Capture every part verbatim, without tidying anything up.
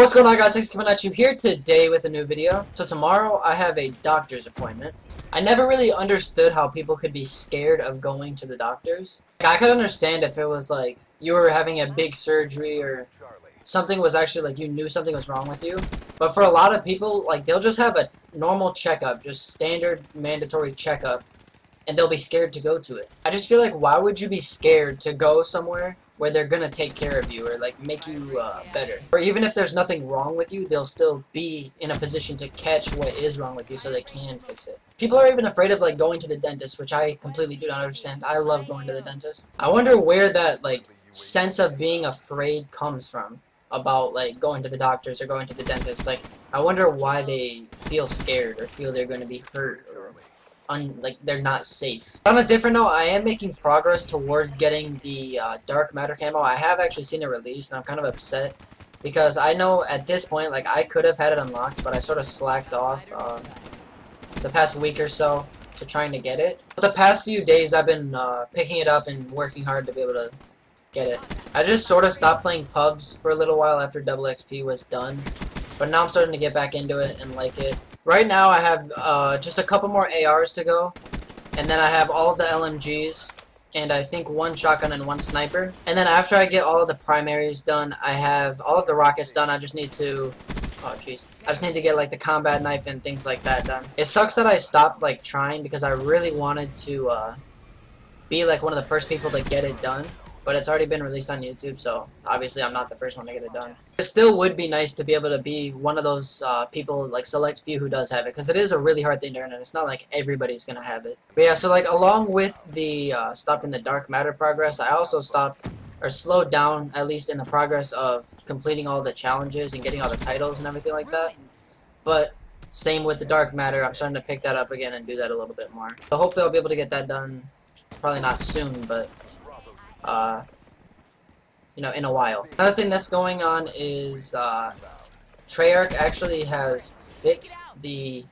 What's going on, guys? Thanks for coming at you here today with a new video. So tomorrow I have a doctor's appointment. I never really understood how people could be scared of going to the doctors. Like, I could understand if it was like you were having a big surgery or something was actually like you knew something was wrong with you. But for a lot of people, like they'll just have a normal checkup, just standard mandatory checkup, and they'll be scared to go to it. I just feel like why would you be scared to go somewhere where they're gonna take care of you or like make you uh, better? Or even if there's nothing wrong with you, they'll still be in a position to catch what is wrong with you so they can fix it. People are even afraid of like going to the dentist, which I completely do not understand. I love going to the dentist. I wonder where that like sense of being afraid comes from about like going to the doctors or going to the dentist. Like I wonder why they feel scared or feel they're gonna be hurt or Un, like they're not safe. On a different note, I am making progress towards getting the uh, Dark Matter camo. I have actually seen it released, and I'm kind of upset because I know at this point, like I could have had it unlocked, but I sort of slacked off um, the past week or so to trying to get it. But the past few days, I've been uh, picking it up and working hard to be able to get it. I just sort of stopped playing pubs for a little while after Double X P was done, but now I'm starting to get back into it and like it. Right now I have uh, just a couple more A Rs to go, and then I have all of the L M Gs, and I think one shotgun and one sniper. And then after I get all of the primaries done, I have all of the rockets done. I just need to, oh jeez, I just need to get like the combat knife and things like that done. It sucks that I stopped like trying because I really wanted to uh, be like one of the first people to get it done. But it's already been released on YouTube, so obviously I'm not the first one to get it done. It still would be nice to be able to be one of those uh, people, like select few who does have it, because it is a really hard thing to earn, and it's not like everybody's gonna have it. But yeah, so like along with the uh, stopping the Dark Matter progress, I also stopped or slowed down at least in the progress of completing all the challenges and getting all the titles and everything like that. But same with the Dark Matter, I'm starting to pick that up again and do that a little bit more. So hopefully I'll be able to get that done. Probably not soon, but. Uh, you know, in a while. Another thing that's going on is uh, Treyarch actually has fixed the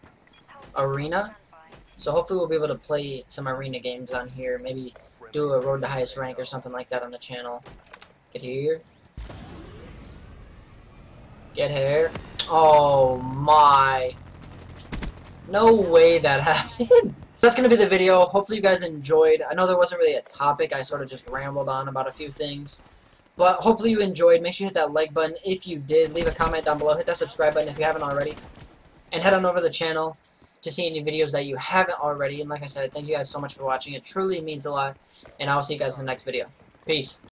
arena, so hopefully we'll be able to play some arena games on here. Maybe do a Road to Highest Rank or something like that on the channel. Get here. Get here. Oh my! No way that happened. So that's going to be the video. Hopefully you guys enjoyed. I know there wasn't really a topic. I sort of just rambled on about a few things. But hopefully you enjoyed. Make sure you hit that like button if you did. Leave a comment down below. Hit that subscribe button if you haven't already. And head on over to the channel to see any videos that you haven't already. And like I said, thank you guys so much for watching. It truly means a lot. And I will see you guys in the next video. Peace.